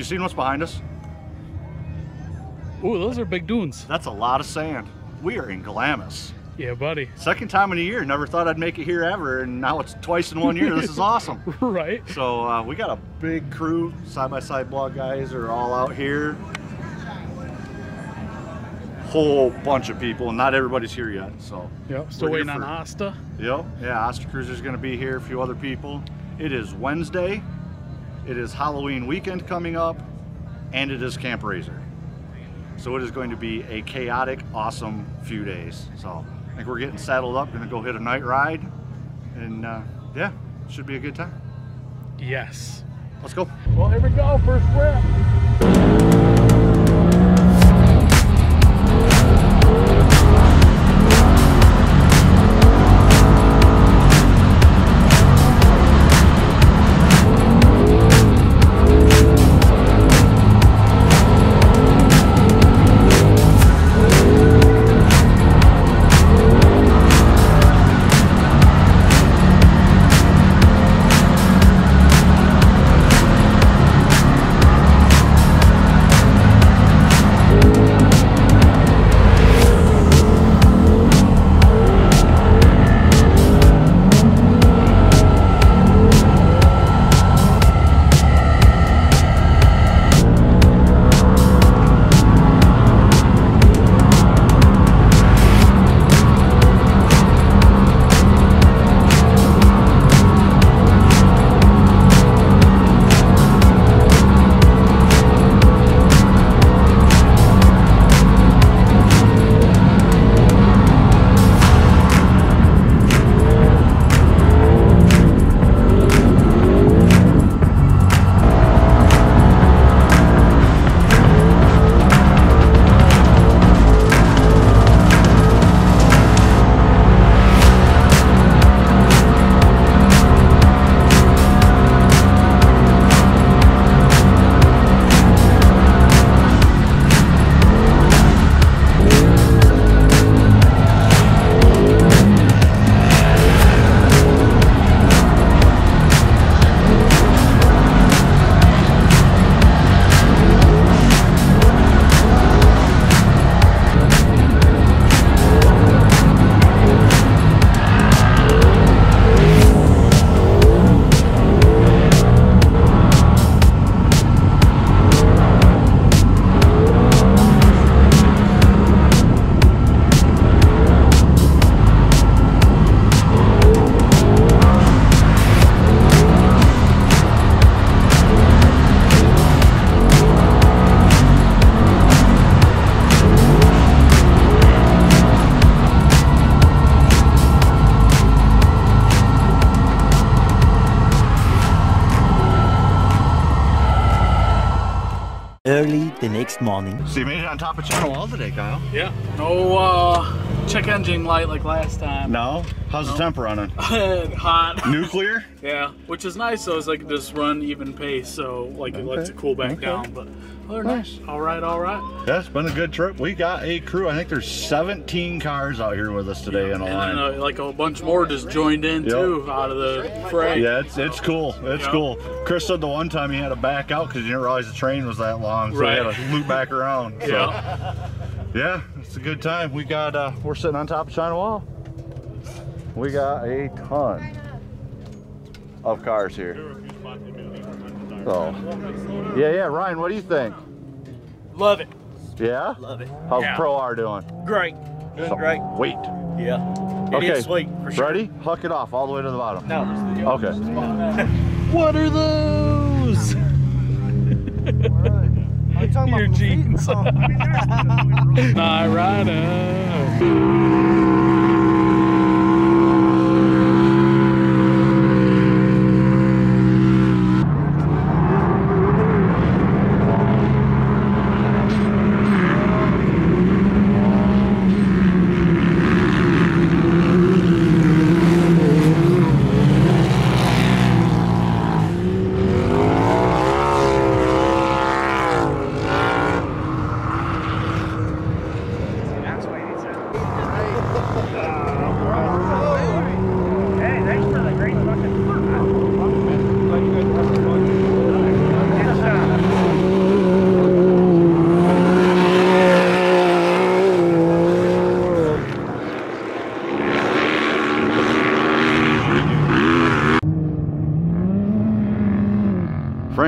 you seen what's behind us? Ooh, those are big dunes. That's a lot of sand. We are in Glamis. Yeah, buddy. Second time in a year. Never thought I'd make it here ever, and now it's twice in 1 year. This is awesome. Right. So we got a big crew. Side-by-side blog guys are all out here. Whole bunch of people, and not everybody's here yet. So yep, still waiting on Asta. Yep. Yeah, Asta Cruiser's going to be here. A few other people. It is Wednesday. It is Halloween weekend coming up, and it is Camp RZR. So it is going to be a chaotic, awesome few days. So I think we're getting saddled up, gonna go hit a night ride, and yeah, should be a good time. Yes. Let's go. Well, here we go, first rip. Early the next morning. So you made it on top of China Wall today, Kyle. Yeah. No check engine light like last time. No? How's the temp running? Hot. Nuclear? Yeah. Which is nice though, is I can just run even pace, so like it lets it cool back down. But oh, nice. Alright, alright. Yeah, it's been a good trip. We got a crew. I think there's 17 cars out here with us today in a line. And like a bunch more just joined in too out of the fray. Yeah, it's cool. It's cool. Chris said the one time he had to back out because he didn't realize the train was that long, so he had to loop back around. So. Yeah. Yeah, it's a good time. We got we're sitting on top of China Wall. We got a ton of cars here. So, yeah, Ryan, what do you think? Love it. Yeah? Love it. How's Pro R doing? Great. Doing great. Wait. Yeah. It is sweet, for sure. Ready? Huck it off all the way to the bottom. No. Okay. What are those? Your jeans. Ironic.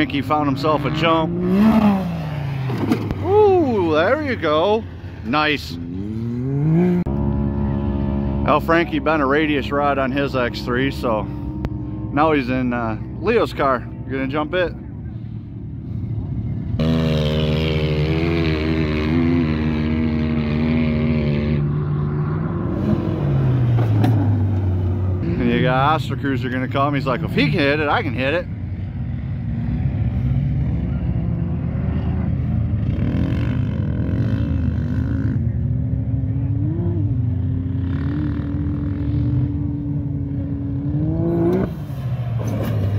Frankie found himself a jump. Ooh, there you go. Nice. Well, Frankie bent a radius rod on his X3, so now he's in Leo's car. You're gonna jump it? You got Ostercruiser gonna come. He's like, if he can hit it, I can hit it.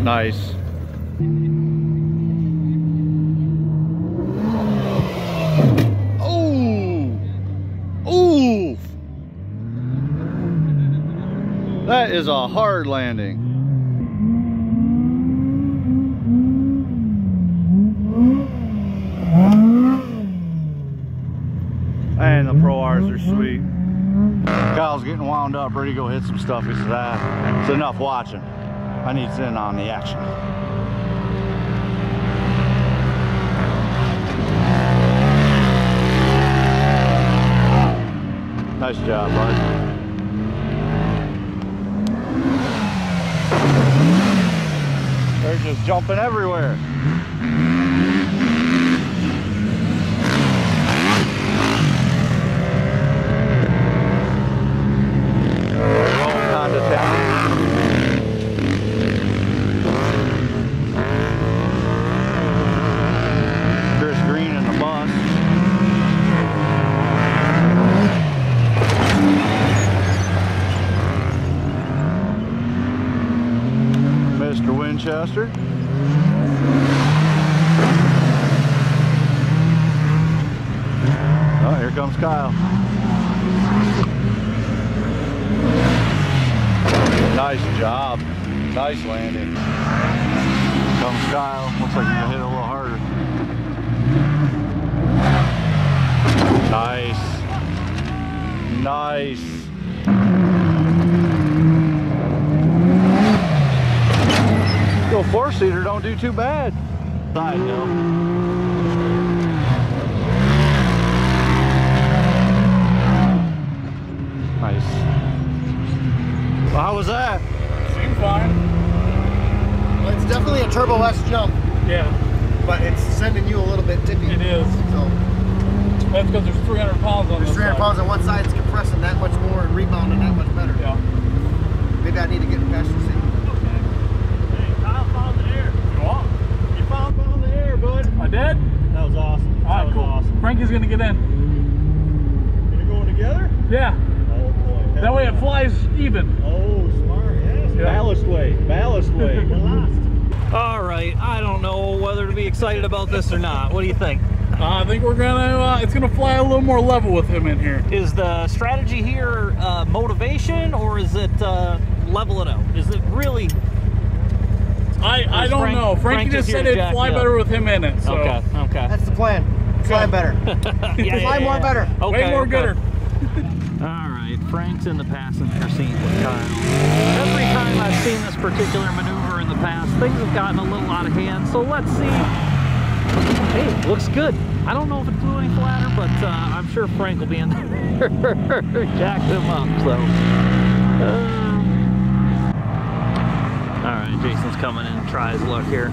Nice. That is a hard landing. And the Pro R's are sweet. Kyle's getting wound up, ready to go hit some stuff. He says, it's enough watching. I need to in on the action. Nice job, bud. They're just jumping everywhere. Winchester. Oh, here comes Kyle. Nice job. Nice landing. Here comes Kyle. Looks like he's gonna hit it a little harder. Nice. Nice. Little four-seater don't do too bad. Side hill. Nice. Well, how was that? Seemed fine. Well, it's definitely a Turbo S jump. Yeah. But it's sending you a little bit dippy. It is. So. That's because there's 300 pounds on this side. There's 300 pounds on one side. It's compressing that much more and rebounding that much better. Yeah. Maybe I need to get a passenger seat. I did? That was awesome. Alright, cool. Awesome. Frankie's gonna get in. Gonna go in together? Yeah. Oh boy. That way it flies even. Oh, smart. Yes. Yeah. Ballast weight. Ballast weight. We're lost. Alright, I don't know whether to be excited about this or not. What do you think? I think we're gonna, it's gonna fly a little more level with him in here. Is the strategy here motivation, or is it level it out? Is it really? I don't know. Frankie just said it'd fly better with him in it. So. Okay, okay. That's the plan. Fly better. Fly more better. Okay, way more gooder. Alright, Frank's in the passenger seat with Kyle. Every time I've seen this particular maneuver in the past, things have gotten a little out of hand, so let's see. Hey, looks good. I don't know if it flew any flatter, but I'm sure Frank will be in there. Jacked him up, so. Alright, Jason's coming in and try his luck here.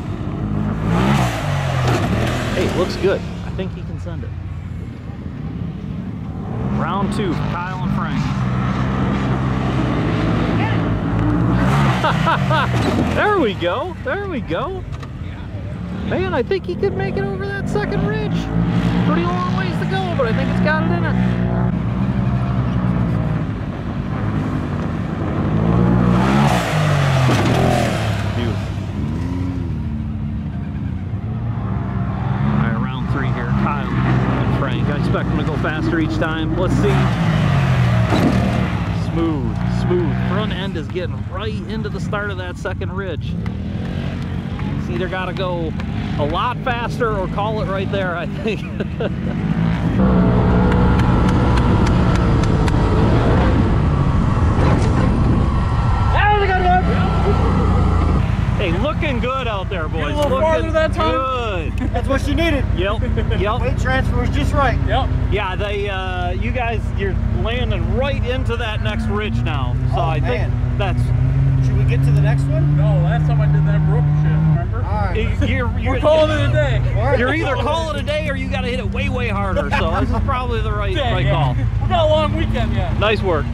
Hey, looks good. I think he can send it. Round two, Kyle and Frank. There we go. There we go. Man, I think he could make it over that second ridge. Pretty long ways to go, but I think it's got it in it. Faster each time. Let's see. Smooth, smooth. Front end is getting right into the start of that second ridge. It's either got to go a lot faster or call it right there, I think. That was a good one. Hey, looking good out there. Our boys. Get a little farther that time. Good. That's what you needed. Yep. Yep. Weight transfer was just right. Yep. Yeah, they. You guys, you're landing right into that next ridge now. So I think that's. Should we get to the next one? No. Last time I did that brook shit. Remember? All right. We're calling it a day. Right. You're either calling it a day or you got to hit it way harder. So this is probably the right call. We got a long weekend yet. Nice work.